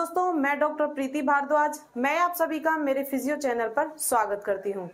दोस्तों, मैं डॉक्टर प्रीति भारद्वाज, मैं आप सभी का मेरे फिजियो चैनल पर स्वागत करती हूं।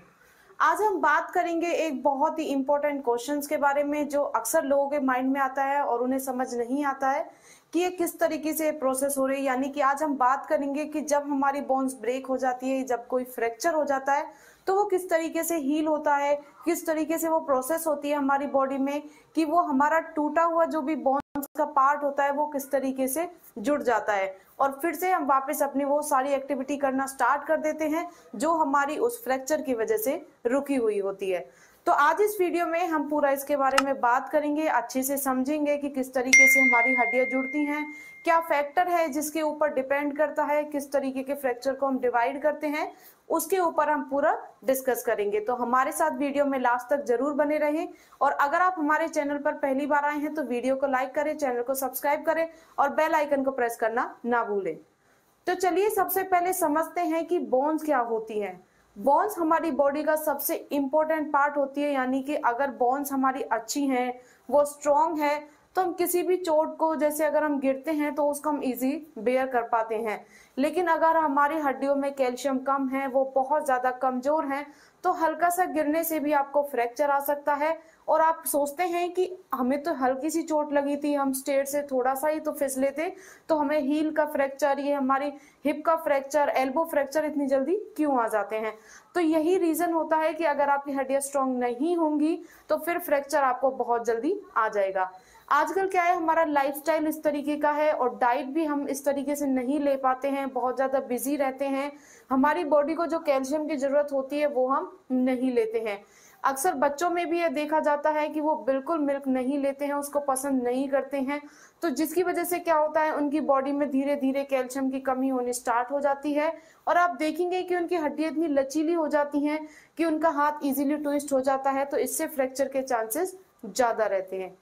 आज हम बात करेंगे एक बहुत ही इम्पोर्टेंट क्वेश्चंस के बारे में जो अक्सर लोगों के माइंड में आता है और उन्हें समझ नहीं आता है कि ये किस तरीके से प्रोसेस हो रही है। यानी कि आज हम बात करेंगे कि जब हमारी बोन्स ब्रेक हो जाती है, जब कोई फ्रैक्चर हो जाता है तो वो किस तरीके से हील होता है, किस तरीके से वो प्रोसेस होती है हमारी बॉडी में, कि वो हमारा टूटा हुआ जो भी बोन्स का पार्ट होता है वो किस तरीके से जुड़ जाता है और फिर से हम वापस अपनी वो सारी एक्टिविटी करना स्टार्ट कर देते हैं जो हमारी उस फ्रैक्चर की वजह से रुकी हुई होती है। तो आज इस वीडियो में हम पूरा इसके बारे में बात करेंगे, अच्छे से समझेंगे कि किस तरीके से हमारी हड्डियां जुड़ती हैं, क्या फैक्टर है जिसके ऊपर डिपेंड करता है, किस तरीके के फ्रैक्चर को हम डिवाइड करते हैं, उसके ऊपर हम पूरा डिस्कस करेंगे। तो हमारे साथ वीडियो में लास्ट तक जरूर बने रहें और अगर आप हमारे चैनल पर पहली बार आए हैं तो वीडियो को लाइक करें, चैनल को सब्सक्राइब करें और बेल आइकन को प्रेस करना ना भूलें। तो चलिए सबसे पहले समझते हैं कि बोन्स क्या होती है। बोन्स हमारी बॉडी का सबसे इम्पोर्टेंट पार्ट होती है, यानी कि अगर बोन्स हमारी अच्छी हैं, वो स्ट्रॉन्ग है तो हम किसी भी चोट को, जैसे अगर हम गिरते हैं तो उसको हम इजी बेयर कर पाते हैं। लेकिन अगर हमारी हड्डियों में कैल्शियम कम है, वो बहुत ज़्यादा कमज़ोर हैं, तो हल्का सा गिरने से भी आपको फ्रैक्चर आ सकता है। और आप सोचते हैं कि हमें तो हल्की सी चोट लगी थी, हम स्टेयर से थोड़ा सा ही तो फिसले थे, तो हमें हील का फ्रैक्चर, ये हमारी हिप का फ्रैक्चर, एल्बो फ्रैक्चर इतनी जल्दी क्यों आ जाते हैं। तो यही रीज़न होता है कि अगर आपकी हड्डियाँ स्ट्रॉन्ग नहीं होंगी तो फिर फ्रैक्चर आपको बहुत जल्दी आ जाएगा। आजकल क्या है, हमारा लाइफस्टाइल इस तरीके का है और डाइट भी हम इस तरीके से नहीं ले पाते हैं, बहुत ज़्यादा बिजी रहते हैं, हमारी बॉडी को जो कैल्शियम की ज़रूरत होती है वो हम नहीं लेते हैं। अक्सर बच्चों में भी यह देखा जाता है कि वो बिल्कुल मिल्क नहीं लेते हैं, उसको पसंद नहीं करते हैं, तो जिसकी वजह से क्या होता है, उनकी बॉडी में धीरे धीरे कैल्शियम की कमी होनी स्टार्ट हो जाती है और आप देखेंगे कि उनकी हड्डियां इतनी लचीली हो जाती हैं कि उनका हाथ इजीली ट्विस्ट हो जाता है, तो इससे फ्रैक्चर के चांसेस ज़्यादा रहते हैं।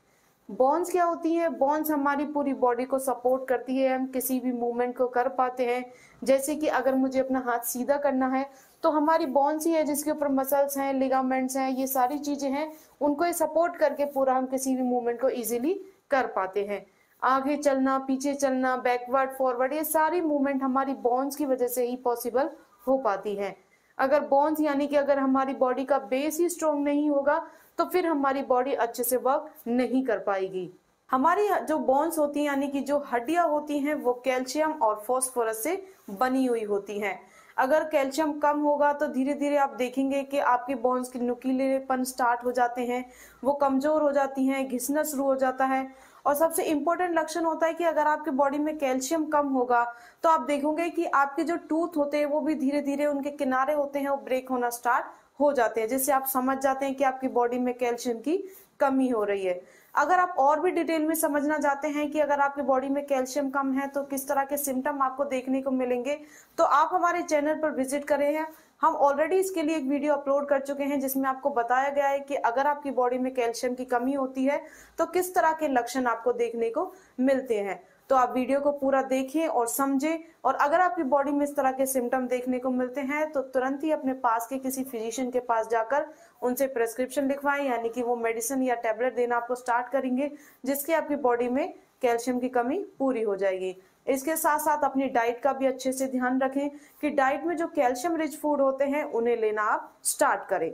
बोन्स क्या होती है, बोन्स हमारी पूरी बॉडी को सपोर्ट करती है, हम किसी भी मूवमेंट को कर पाते हैं। जैसे कि अगर मुझे अपना हाथ सीधा करना है तो हमारी बोन्स ही है जिसके ऊपर मसल्स हैं, लिगामेंट्स हैं, ये सारी चीज़ें हैं, उनको ये सपोर्ट करके पूरा हम किसी भी मूवमेंट को इजीली कर पाते हैं। आगे चलना, पीछे चलना, बैकवर्ड, फॉरवर्ड, ये सारी मूवमेंट हमारी बोन्स की वजह से ही पॉसिबल हो पाती है। अगर बोन्स, यानी कि अगर हमारी बॉडी का बेस ही स्ट्रॉन्ग नहीं होगा तो फिर हमारी बॉडी अच्छे से वर्क नहीं कर पाएगी। हमारी जो बोन्स होती हैं, यानी कि जो हड्डियां होती हैं, वो कैल्शियम और फॉस्फोरस से बनी हुई होती हैं। अगर कैल्शियम कम होगा तो धीरे धीरे आप देखेंगे कि आपकी बोन्स के नुकीलेपन स्टार्ट हो जाते हैं, वो कमज़ोर हो जाती हैं, घिसना शुरू हो जाता है। और सबसे इम्पोर्टेंट लक्षण होता है कि अगर आपके बॉडी में कैल्शियम कम होगा तो आप देखोगे कि आपके जो टूथ होते हैं वो भी धीरे धीरे उनके किनारे होते हैं वो ब्रेक होना स्टार्ट हो जाते हैं, जिससे आप समझ जाते हैं कि आपकी बॉडी में कैल्शियम की कमी हो रही है। अगर आप और भी डिटेल में समझना चाहते हैं कि अगर आपकी बॉडी में कैल्शियम कम है तो किस तरह के सिम्टम आपको देखने को मिलेंगे, तो आप हमारे चैनल पर विजिट करें हैं, हम ऑलरेडी इसके लिए एक वीडियो अपलोड कर चुके हैं जिसमें आपको बताया गया है कि अगर आपकी बॉडी में कैल्शियम की कमी होती है तो किस तरह के लक्षण आपको देखने को मिलते हैं। तो आप वीडियो को पूरा देखें और समझें, और अगर आपकी बॉडी में इस तरह के सिम्टम देखने को मिलते हैं तो तुरंत ही अपने पास के किसी फिजिशियन के पास जाकर उनसे प्रेस्क्रिप्शन लिखवाएं, यानी कि वो मेडिसिन या टैबलेट देना आपको स्टार्ट करेंगे जिससे आपकी बॉडी में कैल्शियम की कमी पूरी हो जाएगी। इसके साथ साथ अपनी डाइट का भी अच्छे से ध्यान रखें कि डाइट में जो कैल्शियम रिच फूड होते हैं उन्हें लेना आप स्टार्ट करें।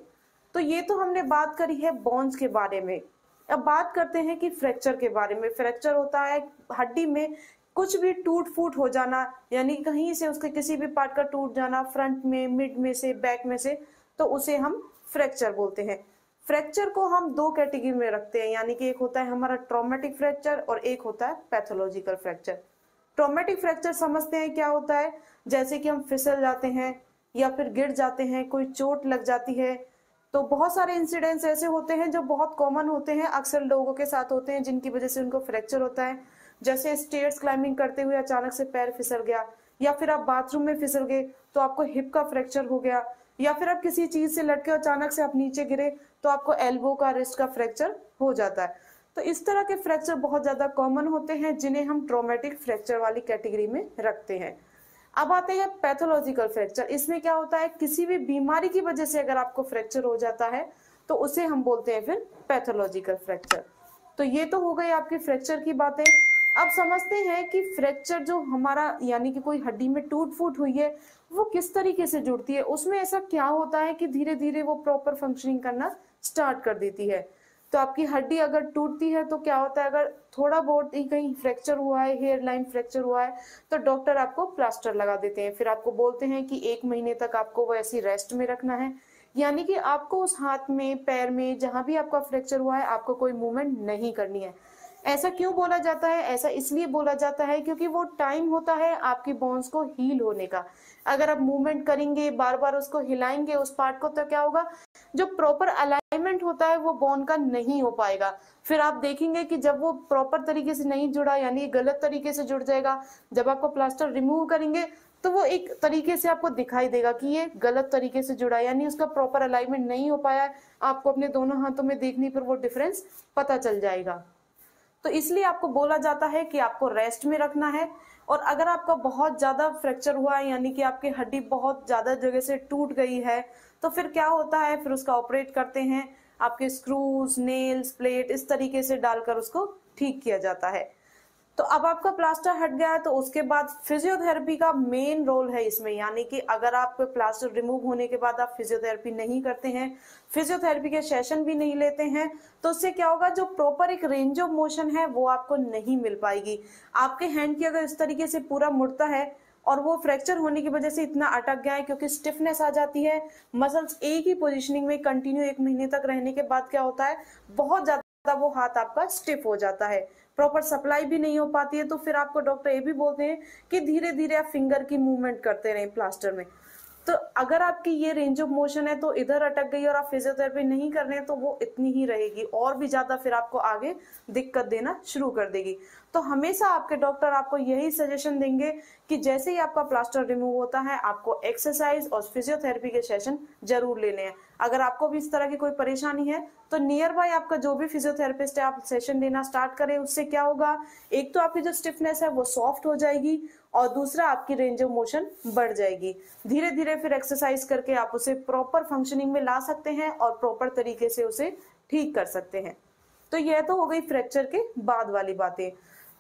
तो ये तो हमने बात करी है बोन्स के बारे में। अब बात करते हैं कि फ्रैक्चर के बारे में। फ्रैक्चर होता है हड्डी में कुछ भी टूट फूट हो जाना, यानी कहीं से उसके किसी भी पार्ट का टूट जाना, फ्रंट में, मिड में से, बैक में से, तो उसे हम फ्रैक्चर बोलते हैं। फ्रैक्चर को हम दो कैटेगरी में रखते हैं, यानी कि एक होता है हमारा ट्रॉमेटिक फ्रैक्चर और एक होता है पैथोलॉजिकल फ्रैक्चर। ट्रॉमेटिक फ्रैक्चर समझते हैं क्या होता है, जैसे कि हम फिसल जाते हैं या फिर गिर जाते हैं, कोई चोट लग जाती है, तो बहुत सारे इंसिडेंट्स ऐसे होते हैं जो बहुत कॉमन होते हैं, अक्सर लोगों के साथ होते हैं जिनकी वजह से उनको फ्रैक्चर होता है। जैसे स्टेयर्स क्लाइंबिंग करते हुए अचानक से पैर फिसल गया, या फिर आप बाथरूम में फिसल गए तो आपको हिप का फ्रैक्चर हो गया, या फिर आप किसी चीज़ से लटके अचानक से आप नीचे गिरे तो आपको एल्बो का, रिस्ट का फ्रैक्चर हो जाता है। तो इस तरह के फ्रैक्चर बहुत ज़्यादा कॉमन होते हैं जिन्हें हम ट्रॉमेटिक फ्रैक्चर वाली कैटेगरी में रखते हैं। अब आते हैं पैथोलॉजिकल फ्रैक्चर। इसमें क्या होता है, किसी भी बीमारी की वजह से अगर आपको फ्रैक्चर हो जाता है तो उसे हम बोलते हैं फिर पैथोलॉजिकल फ्रैक्चर। तो ये तो हो गई आपकी फ्रैक्चर की बातें। अब समझते हैं कि फ्रैक्चर जो हमारा यानी कि कोई हड्डी में टूट फूट हुई है वो किस तरीके से जुड़ती है, उसमें ऐसा क्या होता है कि धीरे धीरे वो प्रॉपर फंक्शनिंग करना स्टार्ट कर देती है। तो आपकी हड्डी अगर टूटती है तो क्या होता है, अगर थोड़ा बहुत ही कहीं फ्रैक्चर हुआ है, हेयर लाइन फ्रैक्चर हुआ है, तो डॉक्टर आपको प्लास्टर लगा देते हैं। फिर आपको बोलते हैं कि 1 महीने तक आपको वो ऐसी रेस्ट में रखना है, यानी कि आपको उस हाथ में, पैर में, जहां भी आपका फ्रैक्चर हुआ है आपको कोई मूवमेंट नहीं करनी है। ऐसा क्यों बोला जाता है? ऐसा इसलिए बोला जाता है क्योंकि वो टाइम होता है आपकी बोन्स को हील होने का। अगर आप मूवमेंट करेंगे, बार बार उसको हिलाएंगे उस पार्ट को, तो क्या होगा, जो प्रॉपर अलाइनमेंट होता है वो बोन का नहीं हो पाएगा। फिर आप देखेंगे कि जब वो प्रॉपर तरीके से नहीं जुड़ा, यानी गलत तरीके से जुड़ जाएगा, जब आपको प्लास्टर रिमूव करेंगे तो वो एक तरीके से आपको दिखाई देगा कि ये गलत तरीके से जुड़ा, यानी उसका प्रॉपर अलाइनमेंट नहीं हो पाया है। आपको अपने दोनों हाथों में देखने पर वो डिफरेंस पता चल जाएगा। तो इसलिए आपको बोला जाता है कि आपको रेस्ट में रखना है। और अगर आपका बहुत ज्यादा फ्रैक्चर हुआ है, यानी कि आपकी हड्डी बहुत ज्यादा जगह से टूट गई है, तो फिर क्या होता है, फिर उसका ऑपरेट करते हैं, आपके स्क्रूज, नेल्स, प्लेट इस तरीके से डालकर उसको ठीक किया जाता है। तो अब आपका प्लास्टर हट गया है, तो उसके बाद फिजियोथेरेपी का मेन रोल है इसमें, यानी कि अगर आपको प्लास्टर रिमूव होने के बाद आप फिजियोथेरेपी नहीं करते हैं, फिजियोथेरेपी के सेशन भी नहीं लेते हैं, तो उससे क्या होगा, जो प्रॉपर एक रेंज ऑफ मोशन है वो आपको नहीं मिल पाएगी। आपके हैंड की अगर इस तरीके से पूरा मुड़ता है और वो फ्रैक्चर होने की वजह से इतना अटक गया है, क्योंकि स्टिफनेस आ जाती है, मसल्स एक ही पोजिशनिंग में कंटिन्यू 1 महीने तक रहने के बाद क्या होता है, बहुत ज्यादा वो हाथ आपका स्टिफ हो जाता है, प्रॉपर सप्लाई भी नहीं हो पाती है। तो फिर आपको डॉक्टर ये भी बोलते हैं कि धीरे धीरे आप फिंगर की मूवमेंट करते रहें प्लास्टर में। तो अगर आपकी ये रेंज ऑफ मोशन है तो इधर अटक गई और आप फिजियोथेरेपी नहीं कर रहे हैं तो वो इतनी ही रहेगी, और भी ज्यादा फिर आपको आगे दिक्कत देना शुरू कर देगी। तो हमेशा आपके डॉक्टर आपको यही सजेशन देंगे कि जैसे ही आपका प्लास्टर रिमूव होता है आपको एक्सरसाइज और फिजियोथेरेपी के सेशन जरूर लेने हैं। अगर आपको भी इस तरह की कोई परेशानी है तो नियर बाय आपका जो भी फिजियोथेरेपिस्ट है आप सेशन लेना स्टार्ट करें। उससे क्या होगा, एक तो आपकी जो स्टिफनेस है वो सॉफ्ट हो जाएगी और दूसरा आपकी रेंज ऑफ मोशन बढ़ जाएगी। धीरे धीरे फिर एक्सरसाइज करके आप उसे प्रॉपर फंक्शनिंग में ला सकते हैं और प्रॉपर तरीके से उसे ठीक कर सकते हैं। तो यह तो हो गई फ्रैक्चर के बाद वाली बातें।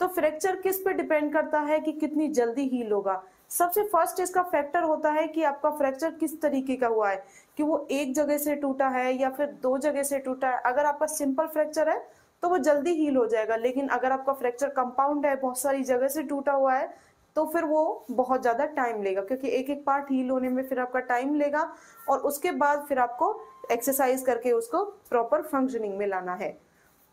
तो फ्रैक्चर किस पे डिपेंड करता है कि कितनी जल्दी हील होगा? सबसे फर्स्ट इसका फैक्टर होता है कि आपका फ्रैक्चर किस तरीके का हुआ है, कि वो एक जगह से टूटा है या फिर 2 जगह से टूटा है। अगर आपका सिंपल फ्रैक्चर है तो वो जल्दी हील हो जाएगा, लेकिन अगर आपका फ्रैक्चर कंपाउंड है, बहुत सारी जगह से टूटा हुआ है, तो फिर वो बहुत ज़्यादा टाइम लेगा, क्योंकि एक एक पार्ट हील होने में फिर आपका टाइम लेगा और उसके बाद फिर आपको एक्सरसाइज करके उसको प्रॉपर फंक्शनिंग में लाना है।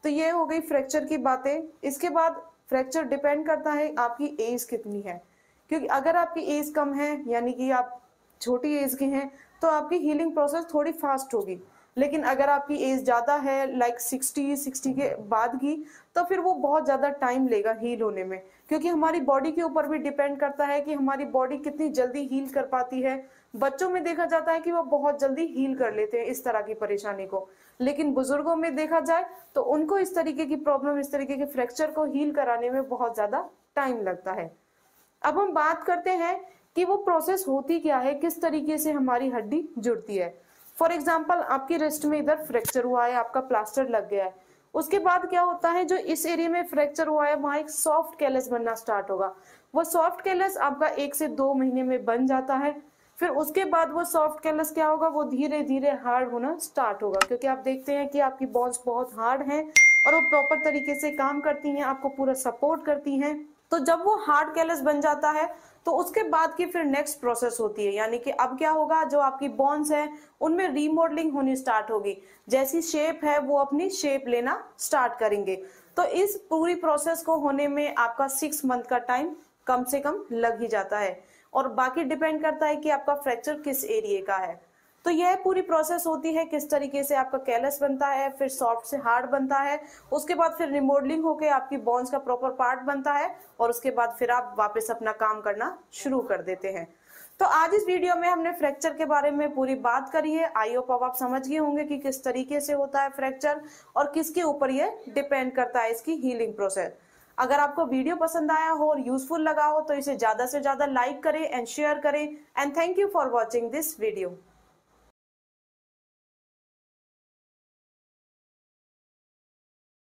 तो ये हो गई फ्रैक्चर की बातें। इसके बाद फ्रैक्चर डिपेंड करता है आपकी एज कितनी है, क्योंकि अगर आपकी एज कम है, यानी कि आप छोटी एज के हैं, तो आपकी हीलिंग प्रोसेस थोड़ी फास्ट होगी। लेकिन अगर आपकी एज ज़्यादा है, लाइक 60 के बाद की, तो फिर वो बहुत ज़्यादा टाइम लेगा हील होने में, क्योंकि हमारी बॉडी के ऊपर भी डिपेंड करता है कि हमारी बॉडी कितनी जल्दी हील कर पाती है। बच्चों में देखा जाता है कि वो बहुत जल्दी हील कर लेते हैं इस तरह की परेशानी को, लेकिन बुजुर्गों में देखा जाए तो उनको इस तरीके की प्रॉब्लम, इस तरीके के फ्रैक्चर को हील कराने में बहुत ज़्यादा टाइम लगता है। अब हम बात करते हैं कि वो प्रोसेस होती क्या है, किस तरीके से हमारी हड्डी जुड़ती है। फॉर एग्जाम्पल, आपकी रिस्ट में इधर फ्रैक्चर हुआ है, आपका प्लास्टर लग गया है, उसके बाद क्या होता है, जो इस एरिया में फ्रैक्चर हुआ है वहाँ एक सॉफ्ट कैलस बनना स्टार्ट होगा। वो सॉफ्ट कैलस आपका 1 से 2 महीने में बन जाता है। फिर उसके बाद वो सॉफ्ट कैलस क्या होगा, वो धीरे धीरे हार्ड होना स्टार्ट होगा, क्योंकि आप देखते हैं कि आपकी बोन्स बहुत हार्ड हैं और वो प्रॉपर तरीके से काम करती हैं, आपको पूरा सपोर्ट करती हैं। तो जब वो हार्ड कैलस बन जाता है तो उसके बाद की फिर नेक्स्ट प्रोसेस होती है, यानी कि अब क्या होगा, जो आपकी बोन्स हैं उनमें रीमॉडलिंग होनी स्टार्ट होगी, जैसी शेप है वो अपनी शेप लेना स्टार्ट करेंगे। तो इस पूरी प्रोसेस को होने में आपका 6 मंथ का टाइम कम से कम लग ही जाता है, और बाकी डिपेंड करता है कि आपका फ्रैक्चर किस एरिया का है। तो यह पूरी प्रोसेस होती है किस तरीके से आपका कैलस बनता है, फिर सॉफ्ट से हार्ड बनता है, उसके बाद फिर रिमॉडलिंग होकर आपकी बोन्स का प्रॉपर पार्ट बनता है, और उसके बाद फिर आप वापस अपना काम करना शुरू कर देते हैं। तो आज इस वीडियो में हमने फ्रैक्चर के बारे में पूरी बात करी है। आई होप अब आप समझ गए होंगे कि किस तरीके से होता है फ्रैक्चर और किसके ऊपर यह डिपेंड करता है इसकी हीलिंग प्रोसेस। अगर आपको वीडियो पसंद आया हो और यूजफुल लगा हो तो इसे ज्यादा से ज्यादा लाइक करें एंड शेयर करें। And thank you for watching this video.